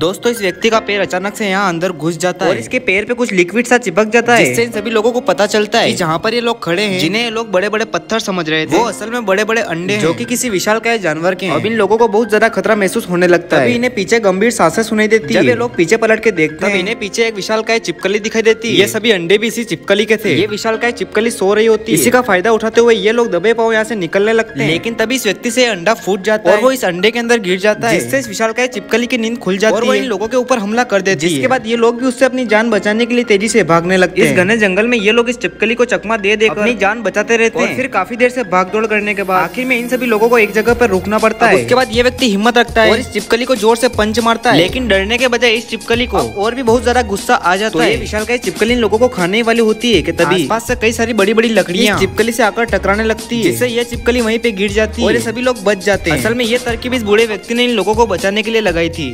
दोस्तों इस व्यक्ति का पैर अचानक से यहाँ अंदर घुस जाता है और इसके पैर पे कुछ लिक्विड सा चिपक जाता है, जिससे इन सभी लोगों को पता चलता है कि जहाँ पर ये लोग खड़े हैं, जिन्हें ये लोग बड़े बड़े पत्थर समझ रहे थे, वो असल में बड़े बड़े अंडे हैं, जो कि किसी विशालकाय जानवर के हैं। अब इन लोगों को बहुत ज्यादा खतरा महसूस होने लगता है। इन्हें पीछे गंभीर सांसें सुनाई देती है। ये लोग पीछे पलट के देखते हैं, इन्हें पीछे एक विशालकाय चिपकली दिखाई देती है। ये सभी अंडे भी इसी चिपकली के थे। ये विशालकाय चिपकली सो रही होती है, इसी का फायदा उठाते हुए ये लोग दबे पाँव यहाँ से निकलने लगते हैं, लेकिन तभी इस व्यक्ति से अंडा फूट जाता है और वो इस अंडे के अंदर गिर जाता है, जिससे इस विशालकाय चिपकली की नींद खुल जाती है और वो इन लोगों के ऊपर हमला कर देती है। जिसके बाद ये लोग भी उससे अपनी जान बचाने के लिए तेजी से भागने लगते हैं। इस घने जंगल में ये लोग इस चिपकली को चकमा दे देकर अपनी जान बचाते रहते हैं। फिर काफी देर से भागदौड़ करने के बाद आखिर में इन सभी लोगों को एक जगह पर रुकना पड़ता है। उसके बाद ये व्यक्ति हिम्मत रखता है और इस चिपकली को जोर से पंच मारता है, लेकिन डरने के बजाय इस चिपकली को और भी बहुत ज्यादा गुस्सा आ जाता है। विशालकाय चिपकली इन लोगों को खाने वाली होती है कि तभी पास से कई सारी बड़ी बड़ी लकड़ियां चिपकली से आकर टकराने लगती है, जिससे ये चिपकली वहीं पे गिर जाती है और ये सभी लोग बच जाते हैं। असल में ये तरकीब इस बूढ़े व्यक्ति ने इन लोगों को बचाने के लिए लगाई थी।